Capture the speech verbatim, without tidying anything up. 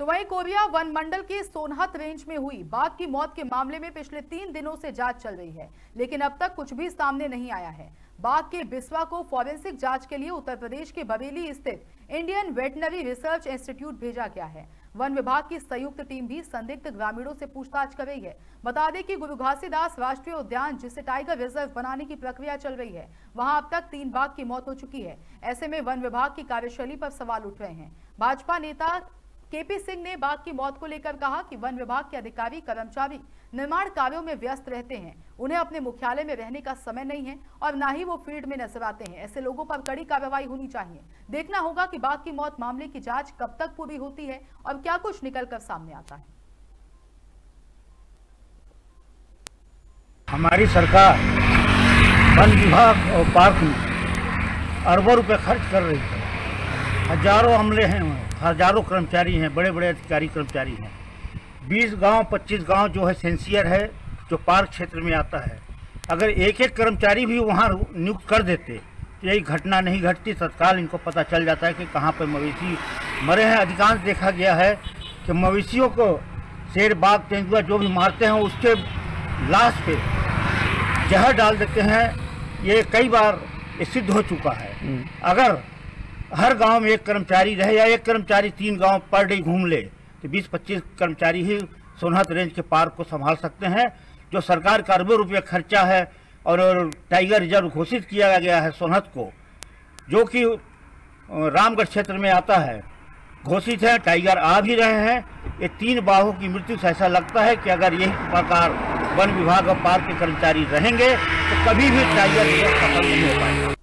तो वहीं Korea one मंडल के सोनहत रेंज में हुई बाघ की मौत के मामले में पिछले तीन दिनों से जांच चल रही है, लेकिन अब तक कुछ भी सामने नहीं आया है। बाघ के बिस्वा को फॉरेंसिक जांच के लिए उत्तर प्रदेश के बबेली स्थित इंडियन वेटनरी रिसर्च इंस्टीट्यूट भेजा गया है। वन विभाग की संयुक्त टीम भी संदिग्ध ग्रामीणों से पूछताछ कर रही है। बता दें कि गुरु घासीदास राष्ट्रीय उद्यान, जिसे टाइगर रिजर्व बनाने की प्रक्रिया चल रही है, वहां अब तक तीन बाघ की मौत हो चुकी है। ऐसे में वन विभाग की कार्यशैली पर सवाल उठ रहे हैं। भाजपा नेता के पी सिंह ने बाघ की मौत को लेकर कहा कि वन विभाग के अधिकारी कर्मचारी निर्माण कार्यों में व्यस्त रहते हैं, उन्हें अपने मुख्यालय में रहने का समय नहीं है और ना ही वो फील्ड में नजर आते हैं। ऐसे लोगों पर कड़ी कार्रवाई होनी चाहिए। देखना होगा कि बाघ की मौत मामले की जांच कब तक पूरी होती है और क्या कुछ निकल कर सामने आता है। हमारी सरकार वन विभाग और पार्क में अरबों रुपए खर्च कर रही है। हजारों अमले हैं, हजारों कर्मचारी हैं, बड़े बड़े अधिकारी कर्मचारी हैं। बीस गांव, पच्चीस गांव जो है सेंसियर है, जो पार्क क्षेत्र में आता है। अगर एक एक कर्मचारी भी वहां नियुक्त कर देते तो यही घटना नहीं घटती। तत्काल इनको पता चल जाता है कि कहां पर मवेशी मरे हैं। अधिकांश देखा गया है कि मवेशियों को शेर, बाघ, तेंदुआ जो भी मारते हैं उसके लाश पे जहर डाल देते हैं। ये कई बार सिद्ध हो चुका है। अगर हर गांव में एक कर्मचारी रहे या एक कर्मचारी तीन गांव पर डे घूम ले तो बीस पच्चीस कर्मचारी ही सोनहत रेंज के पार्क को संभाल सकते हैं। जो सरकार का अरबों रुपये खर्चा है और टाइगर रिजर्व घोषित किया गया है सोनहत को, जो कि रामगढ़ क्षेत्र में आता है, घोषित है, टाइगर आ भी रहे हैं। ये तीन बाघों की मृत्यु से ऐसा लगता है कि अगर यही प्रकार वन विभाग और पार्क के कर्मचारी रहेंगे तो कभी भी टाइगर रिजर्व खत्म नहीं हो पाएगा।